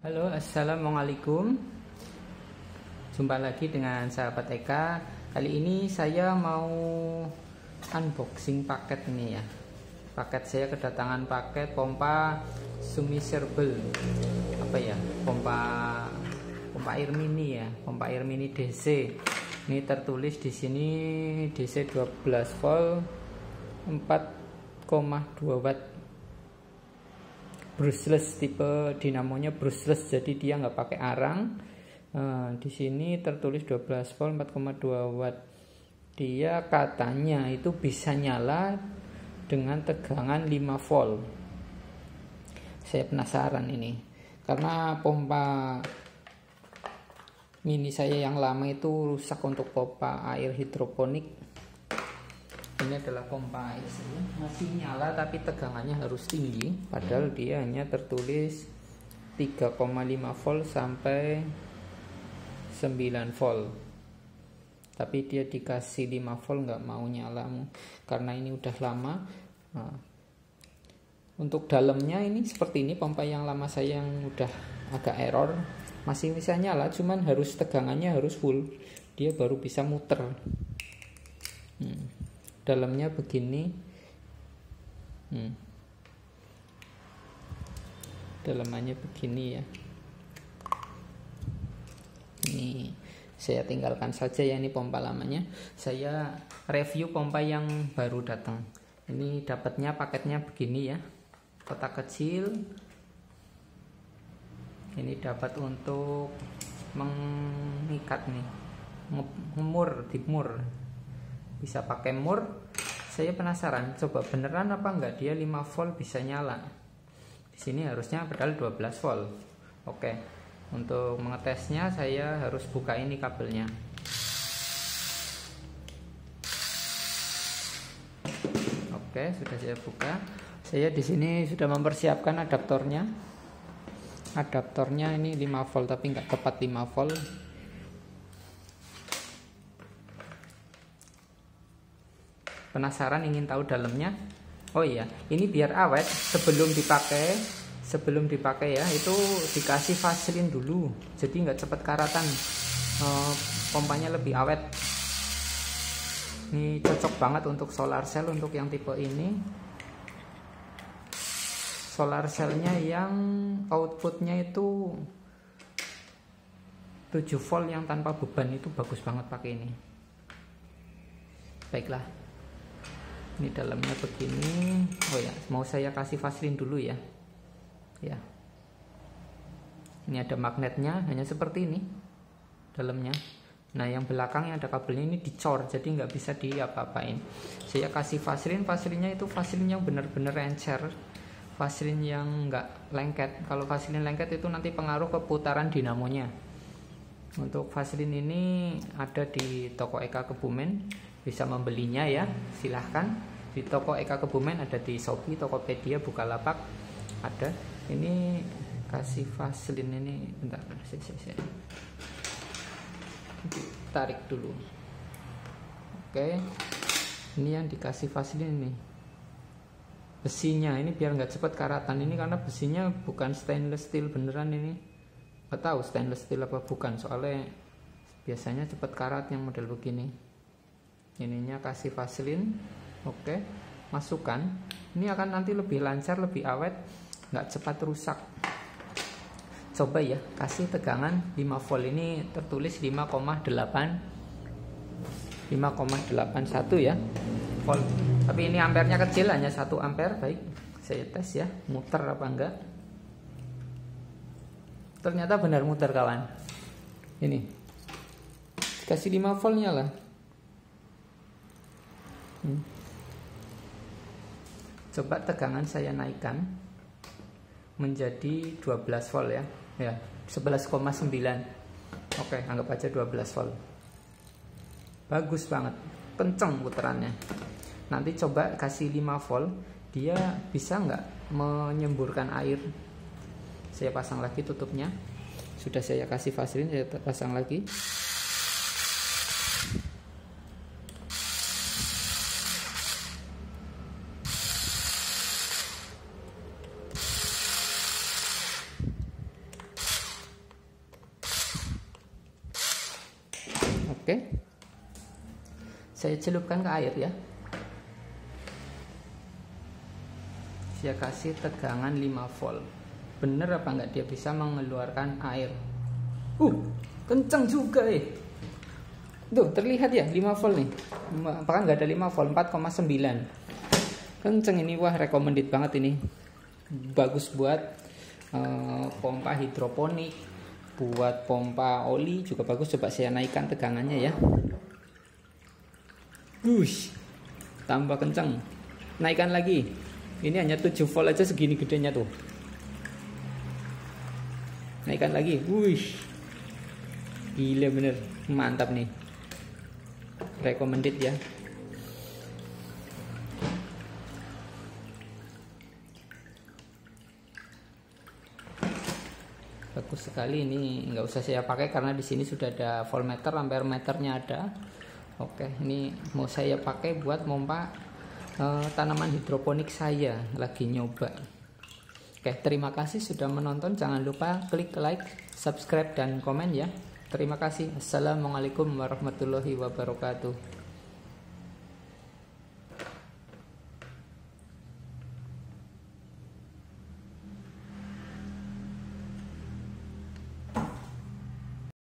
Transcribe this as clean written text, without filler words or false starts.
Halo, assalamualaikum. Jumpa lagi dengan sahabat Eka. Kali ini saya mau unboxing paket ini ya. Paket saya kedatangan paket pompa semi-serble. Apa ya? Pompa air mini ya, pompa air mini DC. Ini tertulis di sini DC 12 volt 4,2 watt. Brushless, tipe dinamonya brushless, jadi dia nggak pakai arang. Di sini tertulis 12 volt 4,2 watt. Dia katanya itu bisa nyala dengan tegangan 5 volt. Saya penasaran ini, karena pompa mini saya yang lama itu rusak untuk pompa air hidroponik. Ini adalah pompa air, masih nyala tapi tegangannya harus tinggi, padahal dia hanya tertulis 3,5 volt sampai 9 volt, tapi dia dikasih 5 volt nggak mau nyala karena ini udah lama. Nah, untuk dalamnya ini seperti ini, pompa yang lama saya yang udah agak error, masih bisa nyala cuman harus tegangannya harus full, dia baru bisa muter. Dalamnya begini, dalamannya begini ya. Ini saya tinggalkan saja ya, ini pompa lamanya. Saya review pompa yang baru datang. Ini dapatnya paketnya begini ya, kotak kecil. Ini dapat untuk mengikat nih, dimur. Bisa pakai mur. Saya penasaran, coba beneran apa enggak dia 5 volt bisa nyala. Di sini harusnya padahal 12 volt. Oke. Untuk mengetesnya saya harus buka ini kabelnya. Oke, sudah saya buka. Saya di sini sudah mempersiapkan adaptornya. Adaptornya ini 5 volt tapi enggak tepat 5 volt. Penasaran ingin tahu dalamnya. Oh iya, ini biar awet sebelum dipakai ya, itu dikasih vaselin dulu, jadi nggak cepat karatan, pompanya lebih awet. Ini cocok banget untuk solarcell, untuk yang tipe ini. Solarcellnya yang outputnya itu 7 volt yang tanpa beban, itu bagus banget pakai ini. Baiklah. Ini dalamnya begini. Oh ya, mau saya kasih vaselin dulu ya. Ya. Ini ada magnetnya, hanya seperti ini dalamnya. Nah, yang belakang yang ada kabelnya ini dicor, jadi nggak bisa diapa-apain. Saya kasih vaselin, vaselinnya itu vaselin yang benar-benar encer, vaselin yang nggak lengket. Kalau vaselin lengket itu nanti pengaruh ke putaran dinamonya. Untuk vaselin ini ada di toko Eka Kebumen. Bisa membelinya ya, silahkan di toko Eka Kebumen, ada di Shopee, Tokopedia, Bukalapak ada. Ini kasih vaselin ini, bentar, saya tarik dulu. Oke, ini yang dikasih vaselin ini besinya, ini biar nggak cepet karatan ini, karena besinya bukan stainless steel beneran ini. Nggak tahu stainless steel apa bukan, soalnya biasanya cepet karat yang model begini. Ininya kasih vaselin. Oke, masukkan. Ini akan nanti lebih lancar, lebih awet, nggak cepat rusak. Coba ya, kasih tegangan 5 volt. Ini tertulis 5,81 ya volt. Tapi ini ampernya kecil, hanya 1 ampere. Baik, saya tes ya, muter apa enggak. Ternyata benar muter kawan. Ini kasih 5 voltnya lah. Coba tegangan saya naikkan menjadi 12 volt ya. Ya, 11,9. Oke, anggap aja 12 volt. Bagus banget, kenceng puterannya. Nanti coba kasih 5 volt, dia bisa nggak menyemburkan air? Saya pasang lagi tutupnya. Sudah saya kasih vaselin, saya pasang lagi. Oke, saya celupkan ke air ya. Saya kasih tegangan 5 volt. Bener apa enggak dia bisa mengeluarkan air? Kenceng juga ya. Tuh, terlihat ya 5 volt nih. Apakah nggak ada 5 volt, 4,9. Kenceng ini, wah recommended banget ini. Bagus buat pompa hidroponik, buat pompa oli juga bagus. Coba saya naikkan tegangannya ya. Wush, tambah kenceng. Naikkan lagi. Ini hanya 7 volt aja, segini gedenya tuh. Naikkan lagi. Wush, gila bener, mantap nih. Recommended ya. Bagus sekali ini, nggak usah saya pakai karena di sini sudah ada voltmeter, ampere meternya ada. Oke, ini mau saya pakai buat pompa tanaman hidroponik saya, lagi nyoba. Oke, terima kasih sudah menonton. Jangan lupa klik like, subscribe, dan komen ya. Terima kasih. Assalamualaikum warahmatullahi wabarakatuh.